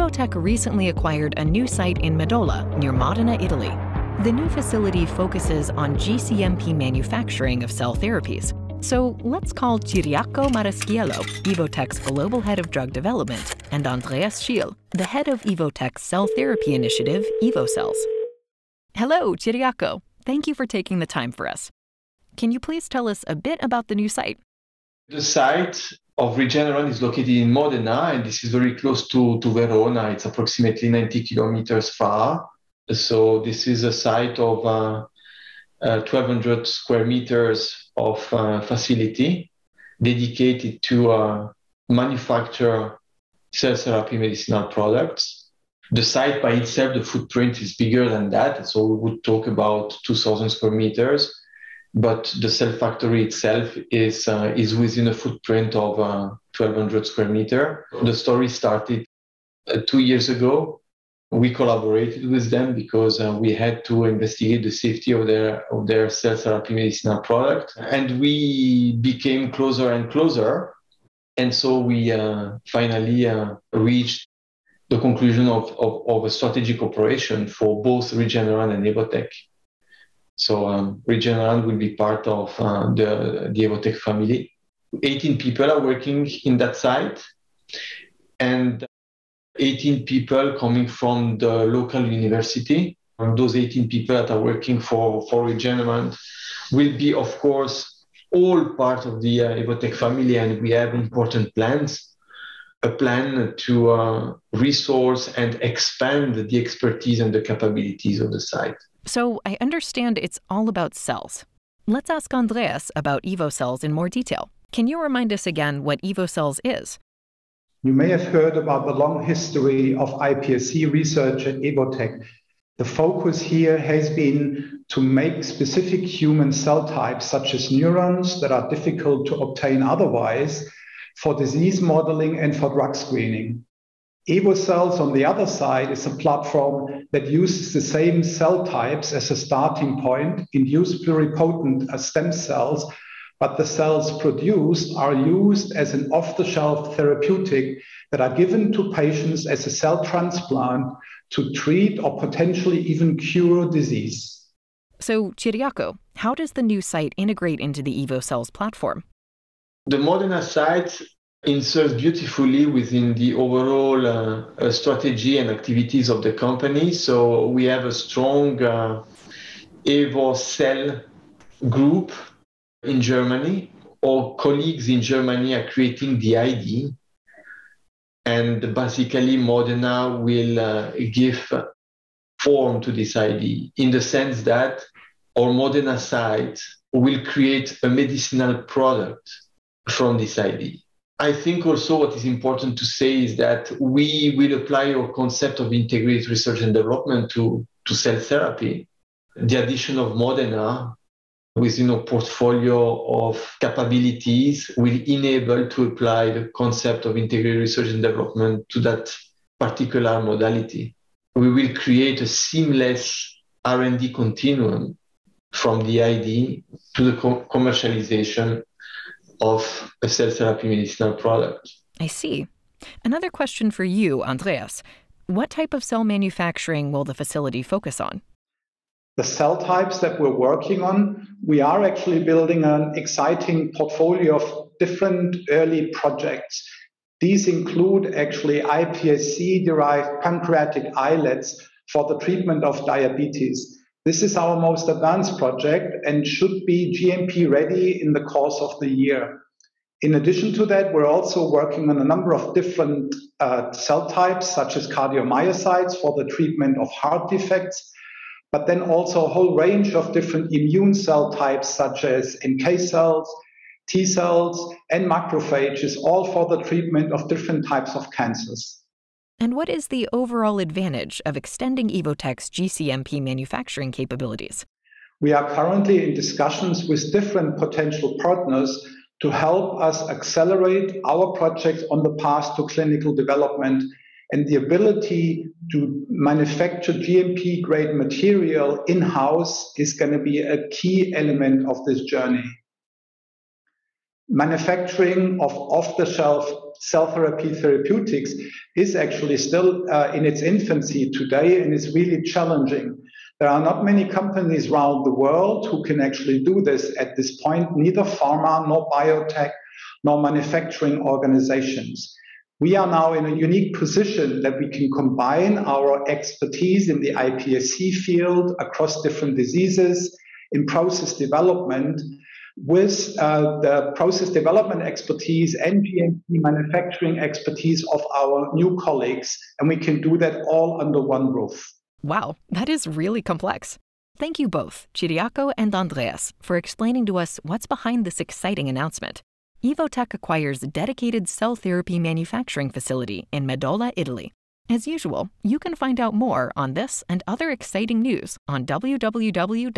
Evotec recently acquired a new site in Medola, near Modena, Italy. The new facility focuses on GCMP manufacturing of cell therapies. So let's call Ciriaco Maraschiello, Evotec's global head of drug development, and Andreas Schiel, the head of Evotec's cell therapy initiative, EvoCells. Hello, Ciriaco. Thank you for taking the time for us. Can you please tell us a bit about the new site? The site of Rigenerand is located in Modena, and this is very close to Verona. It's approximately 90 kilometers far. So this is a site of 1,200 square meters of facility dedicated to manufacture cell therapy medicinal products. The site by itself, the footprint is bigger than that. So we would talk about 2,000 square meters. But the cell factory itself is within a footprint of 1,200 square meter. The story started 2 years ago. We collaborated with them because we had to investigate the safety of their cell therapy medicinal product. And we became closer and closer. And so we finally reached the conclusion of a strategic cooperation for both Rigenerand and Evotec. So Rigenerand will be part of the Evotec family. 18 people are working in that site, and 18 people coming from the local university. And those 18 people that are working for Rigenerand will be, of course, all part of the Evotec family, and we have important plans. A plan to resource and expand the expertise and the capabilities of the site. So I understand it's all about cells. Let's ask Andreas about EvoCells in more detail. Can you remind us again what EvoCells is? You may have heard about the long history of iPSC research at Evotec. The focus here has been to make specific human cell types, such as neurons, that are difficult to obtain otherwise, for disease modeling and for drug screening. EvoCells, on the other side, is a platform that uses the same cell types as a starting point, induced pluripotent stem cells, but the cells produced are used as an off-the-shelf therapeutic that are given to patients as a cell transplant to treat or potentially even cure disease. So, Ciriaco, how does the new site integrate into the EvoCells platform? The Modena site inserts beautifully within the overall strategy and activities of the company. So we have a strong EvoCell group in Germany. Our colleagues in Germany are creating the ID. And basically Modena will give form to this ID, in the sense that our Modena site will create a medicinal product from this ID. I think also what is important to say is that we will apply our concept of integrated research and development to cell therapy. The addition of Modena within our portfolio of capabilities will enable to apply the concept of integrated research and development to that particular modality. We will create a seamless R&D continuum from the ID to the commercialization of a cell therapy medicinal product. I see. Another question for you, Andreas. What type of cell manufacturing will the facility focus on? The cell types that we're working on, we are actually building an exciting portfolio of different early projects. These include actually iPSC-derived pancreatic islets for the treatment of diabetes. This is our most advanced project and should be GMP ready in the course of the year. In addition to that, we're also working on a number of different cell types, such as cardiomyocytes for the treatment of heart defects, but then also a whole range of different immune cell types, such as NK cells, T cells, and macrophages, all for the treatment of different types of cancers. And what is the overall advantage of extending Evotec's GCMP manufacturing capabilities? We are currently in discussions with different potential partners to help us accelerate our projects on the path to clinical development, and the ability to manufacture GMP-grade material in-house is going to be a key element of this journey. manufacturing of off-the-shelf cell therapy therapeutics is actually still in its infancy today, and is really challenging. There are not many companies around the world who can actually do this at this point, neither pharma, nor biotech, nor manufacturing organizations. We are now in a unique position that we can combine our expertise in the iPSC field across different diseases in process development with the process development expertise and GMP manufacturing expertise of our new colleagues. And we can do that all under one roof. Wow, that is really complex. Thank you both, Ciriaco and Andreas, for explaining to us what's behind this exciting announcement. Evotec acquires a dedicated cell therapy manufacturing facility in Medola, Italy. As usual, you can find out more on this and other exciting news on www.evotec.com.